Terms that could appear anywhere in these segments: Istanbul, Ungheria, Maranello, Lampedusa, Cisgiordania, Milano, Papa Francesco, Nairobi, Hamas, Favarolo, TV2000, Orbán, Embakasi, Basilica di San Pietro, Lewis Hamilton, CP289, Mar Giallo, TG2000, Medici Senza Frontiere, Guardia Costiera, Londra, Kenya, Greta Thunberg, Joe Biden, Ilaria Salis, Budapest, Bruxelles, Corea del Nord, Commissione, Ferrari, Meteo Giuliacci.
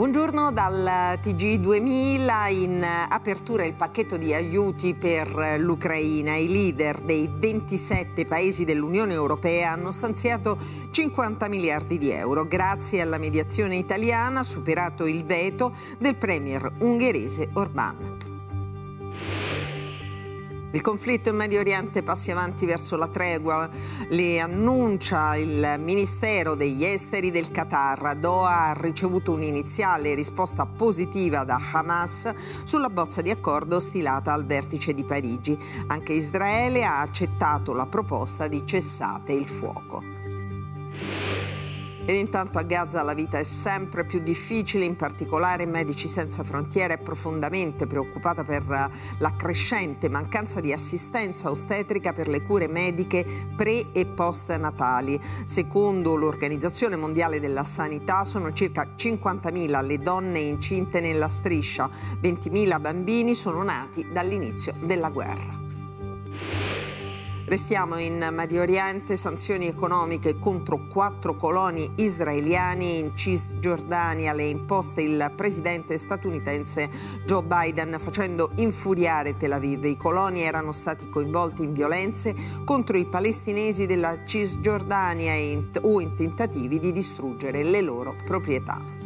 Buongiorno dal TG2000, in apertura il pacchetto di aiuti per l'Ucraina. I leader dei 27 paesi dell'Unione Europea hanno stanziato 50 miliardi di euro. Grazie alla mediazione italiana, superato il veto del premier ungherese Orbán. Il conflitto in Medio Oriente passi avanti verso la tregua, le annuncia il Ministero degli Esteri del Qatar. Doha ha ricevuto un'iniziale risposta positiva da Hamas sulla bozza di accordo stilata al vertice di Parigi. Anche Israele ha accettato la proposta di cessate il fuoco. Ed intanto a Gaza la vita è sempre più difficile, in particolare Medici Senza Frontiere è profondamente preoccupata per la crescente mancanza di assistenza ostetrica per le cure mediche pre e post natali. Secondo l'Organizzazione Mondiale della Sanità sono circa 50.000 le donne incinte nella striscia, 20.000 bambini sono nati dall'inizio della guerra. Restiamo in Medio Oriente, sanzioni economiche contro 4 coloni israeliani in Cisgiordania, le imposte il presidente statunitense Joe Biden facendo infuriare Tel Aviv. I coloni erano stati coinvolti in violenze contro i palestinesi della Cisgiordania o in tentativi di distruggere le loro proprietà.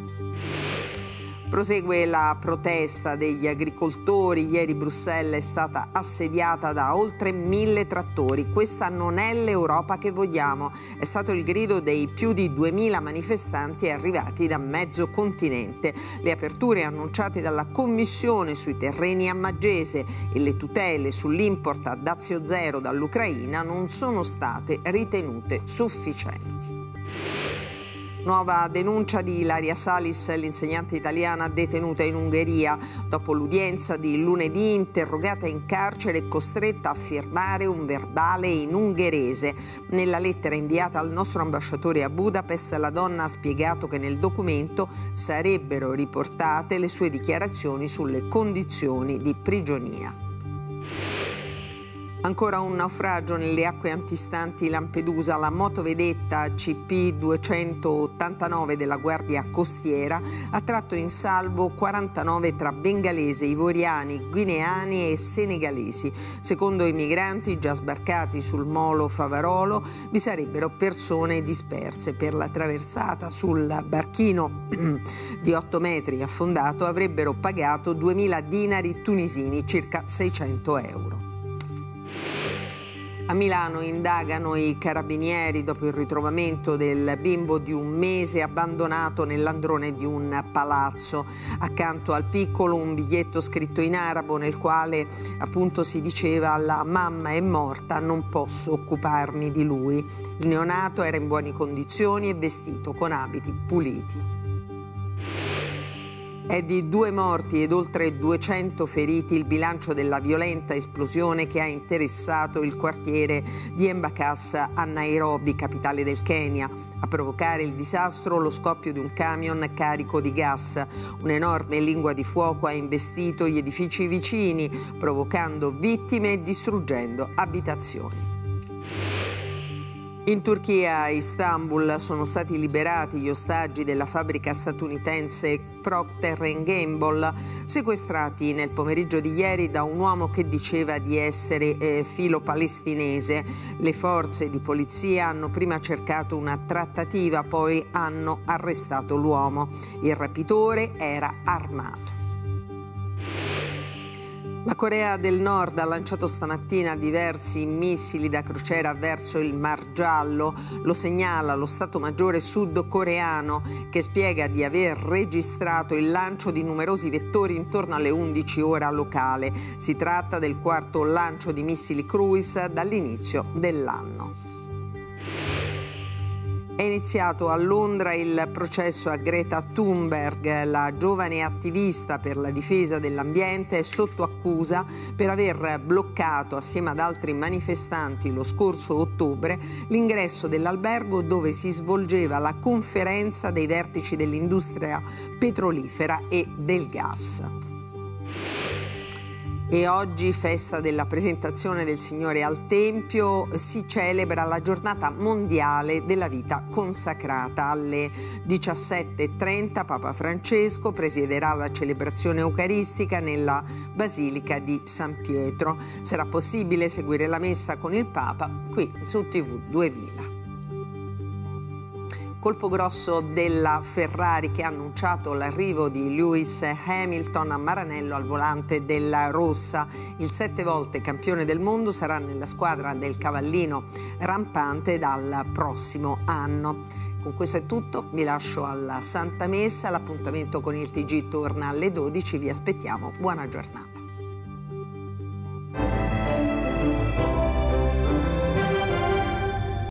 Prosegue la protesta degli agricoltori. Ieri Bruxelles è stata assediata da oltre 1.000 trattori. Questa non è l'Europa che vogliamo, è stato il grido dei più di 2.000 manifestanti arrivati da mezzo continente. Le aperture annunciate dalla Commissione sui terreni a Maggese e le tutele sull'import a dazio zero dall'Ucraina non sono state ritenute sufficienti. Nuova denuncia di Ilaria Salis, l'insegnante italiana detenuta in Ungheria. Dopo l'udienza di lunedì, interrogata in carcere e costretta a firmare un verbale in ungherese. Nella lettera inviata al nostro ambasciatore a Budapest, la donna ha spiegato che nel documento sarebbero riportate le sue dichiarazioni sulle condizioni di prigionia. Ancora un naufragio nelle acque antistanti Lampedusa. La motovedetta CP289 della Guardia Costiera ha tratto in salvo 49 tra bengalesi, ivoriani, guineani e senegalesi. Secondo i migranti già sbarcati sul molo Favarolo vi sarebbero persone disperse. Per la traversata sul barchino di 8 metri affondato avrebbero pagato 2.000 dinari tunisini, circa 600 euro. A Milano indagano i carabinieri dopo il ritrovamento del bimbo di 1 mese abbandonato nell'androne di un palazzo. Accanto al piccolo un biglietto scritto in arabo nel quale appunto si diceva: la mamma è morta, non posso occuparmi di lui. Il neonato era in buone condizioni e vestito con abiti puliti. È di 2 morti ed oltre 200 feriti il bilancio della violenta esplosione che ha interessato il quartiere di Embakasi a Nairobi, capitale del Kenya. A provocare il disastro lo scoppio di un camion carico di gas. Un'enorme lingua di fuoco ha investito gli edifici vicini, provocando vittime e distruggendo abitazioni. In Turchia, a Istanbul, sono stati liberati gli ostaggi della fabbrica statunitense Procter & Gamble, sequestrati nel pomeriggio di ieri da un uomo che diceva di essere filo palestinese. Le forze di polizia hanno prima cercato una trattativa, poi hanno arrestato l'uomo. Il rapitore era armato. La Corea del Nord ha lanciato stamattina diversi missili da crociera verso il Mar Giallo. Lo segnala lo Stato Maggiore sudcoreano, che spiega di aver registrato il lancio di numerosi vettori intorno alle 11 ora locale. Si tratta del 4º lancio di missili cruise dall'inizio dell'anno. È iniziato a Londra il processo a Greta Thunberg. La giovane attivista per la difesa dell'ambiente è sotto accusa per aver bloccato, assieme ad altri manifestanti, lo scorso ottobre l'ingresso dell'albergo dove si svolgeva la conferenza dei vertici dell'industria petrolifera e del gas. e oggi, festa della presentazione del Signore al Tempio, si celebra la giornata mondiale della vita consacrata. Alle 17:30 Papa Francesco presiederà la celebrazione eucaristica nella Basilica di San Pietro. Sarà possibile seguire la messa con il Papa qui su TV2000. Colpo grosso della Ferrari, che ha annunciato l'arrivo di Lewis Hamilton a Maranello al volante della rossa. Il 7 volte campione del mondo sarà nella squadra del cavallino rampante dal prossimo anno. Con questo è tutto, vi lascio alla Santa Messa, l'appuntamento con il TG torna alle 12, vi aspettiamo, buona giornata.